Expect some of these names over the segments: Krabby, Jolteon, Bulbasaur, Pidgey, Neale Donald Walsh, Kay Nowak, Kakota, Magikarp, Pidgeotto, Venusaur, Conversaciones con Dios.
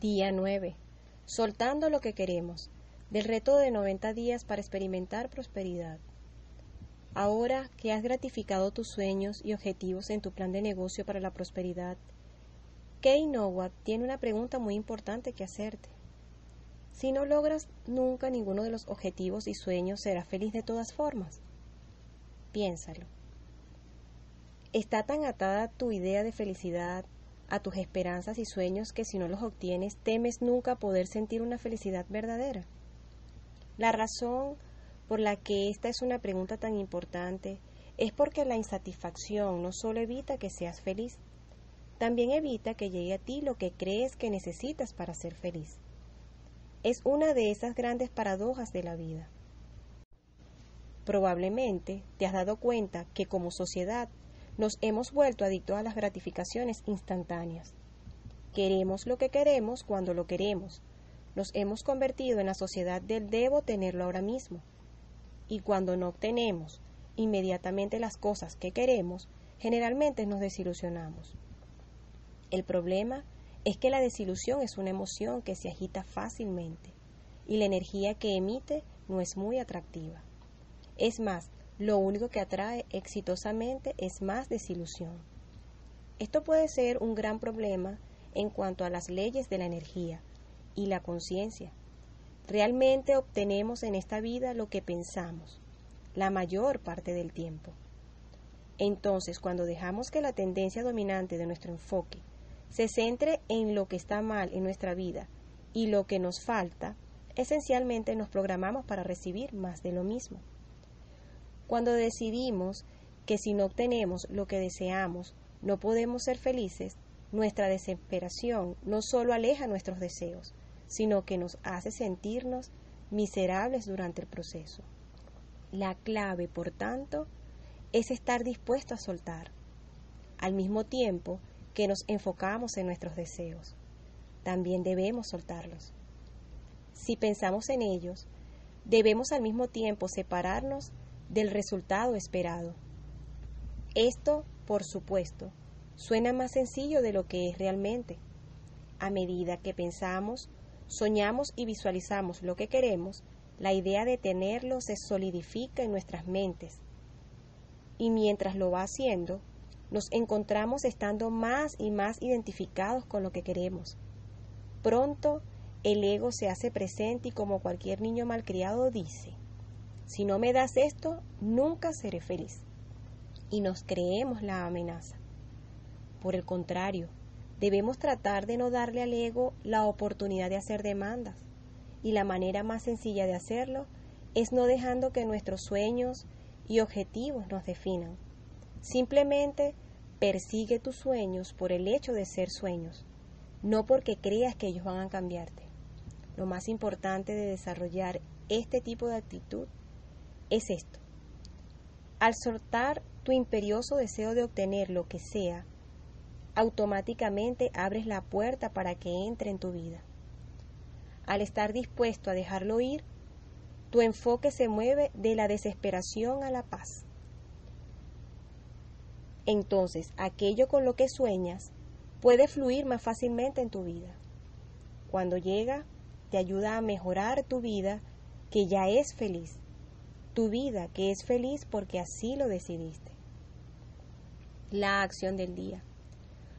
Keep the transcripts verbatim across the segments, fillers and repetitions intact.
Día nueve. Soltando lo que queremos. Del reto de noventa días para experimentar prosperidad. Ahora que has gratificado tus sueños y objetivos en tu plan de negocio para la prosperidad, Kay Nowak tiene una pregunta muy importante que hacerte. Si no logras nunca ninguno de los objetivos y sueños, serás feliz de todas formas. Piénsalo. ¿Está tan atada tu idea de felicidad a tus esperanzas y sueños que si no los obtienes temes nunca poder sentir una felicidad verdadera? La razón por la que esta es una pregunta tan importante es porque la insatisfacción no solo evita que seas feliz, también evita que llegue a ti lo que crees que necesitas para ser feliz. Es una de esas grandes paradojas de la vida. Probablemente te has dado cuenta que como sociedad nos hemos vuelto adictos a las gratificaciones instantáneas. Queremos lo que queremos cuando lo queremos. Nos hemos convertido en la sociedad del debo tenerlo ahora mismo. Y cuando no obtenemos inmediatamente las cosas que queremos, generalmente nos desilusionamos. El problema es que la desilusión es una emoción que se agita fácilmente y la energía que emite no es muy atractiva. Es más, lo único que atrae exitosamente es más desilusión. Esto puede ser un gran problema en cuanto a las leyes de la energía y la conciencia. Realmente obtenemos en esta vida lo que pensamos, la mayor parte del tiempo. Entonces, cuando dejamos que la tendencia dominante de nuestro enfoque se centre en lo que está mal en nuestra vida y lo que nos falta, esencialmente nos programamos para recibir más de lo mismo. Cuando decidimos que si no obtenemos lo que deseamos, no podemos ser felices, nuestra desesperación no solo aleja nuestros deseos, sino que nos hace sentirnos miserables durante el proceso. La clave, por tanto, es estar dispuesto a soltar, al mismo tiempo que nos enfocamos en nuestros deseos. También debemos soltarlos. Si pensamos en ellos, debemos al mismo tiempo separarnos del resultado esperado. Esto, por supuesto, suena más sencillo de lo que es realmente. A medida que pensamos, soñamos y visualizamos lo que queremos, la idea de tenerlo se solidifica en nuestras mentes. Y mientras lo va haciendo, nos encontramos estando más y más identificados con lo que queremos. Pronto, el ego se hace presente y como cualquier niño malcriado dice: si no me das esto, nunca seré feliz. Y nos creemos la amenaza. Por el contrario, debemos tratar de no darle al ego la oportunidad de hacer demandas. Y la manera más sencilla de hacerlo es no dejando que nuestros sueños y objetivos nos definan. Simplemente persigue tus sueños por el hecho de ser sueños, no porque creas que ellos van a cambiarte. Lo más importante de desarrollar este tipo de actitud es esto: al soltar tu imperioso deseo de obtener lo que sea, automáticamente abres la puerta para que entre en tu vida. Al estar dispuesto a dejarlo ir, tu enfoque se mueve de la desesperación a la paz. Entonces, aquello con lo que sueñas puede fluir más fácilmente en tu vida. Cuando llega, te ayuda a mejorar tu vida, que ya es feliz. Tu vida que es feliz porque así lo decidiste. La acción del día.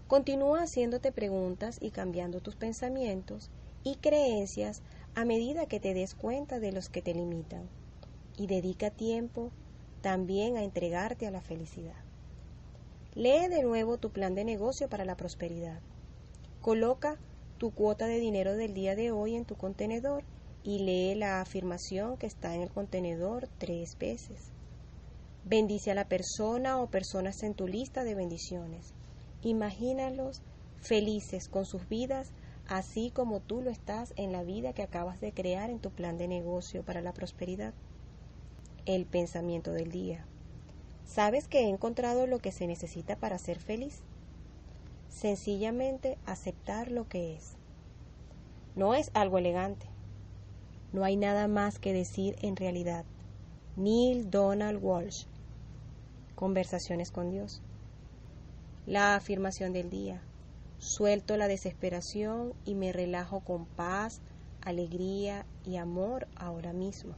Continúa haciéndote preguntas y cambiando tus pensamientos y creencias a medida que te des cuenta de los que te limitan. Y dedica tiempo también a entregarte a la felicidad. Lee de nuevo tu plan de negocio para la prosperidad. Coloca tu cuota de dinero del día de hoy en tu contenedor y lee la afirmación que está en el contenedor tres veces. Bendice a la persona o personas en tu lista de bendiciones. Imagínalos felices con sus vidas, así como tú lo estás en la vida que acabas de crear en tu plan de negocio para la prosperidad. El pensamiento del día. ¿Sabes que he encontrado lo que se necesita para ser feliz? Sencillamente aceptar lo que es. No es algo elegante. No hay nada más que decir en realidad. Neale Donald Walsh. Conversaciones con Dios. La afirmación del día. Suelto la desesperación y me relajo con paz, alegría y amor ahora mismo.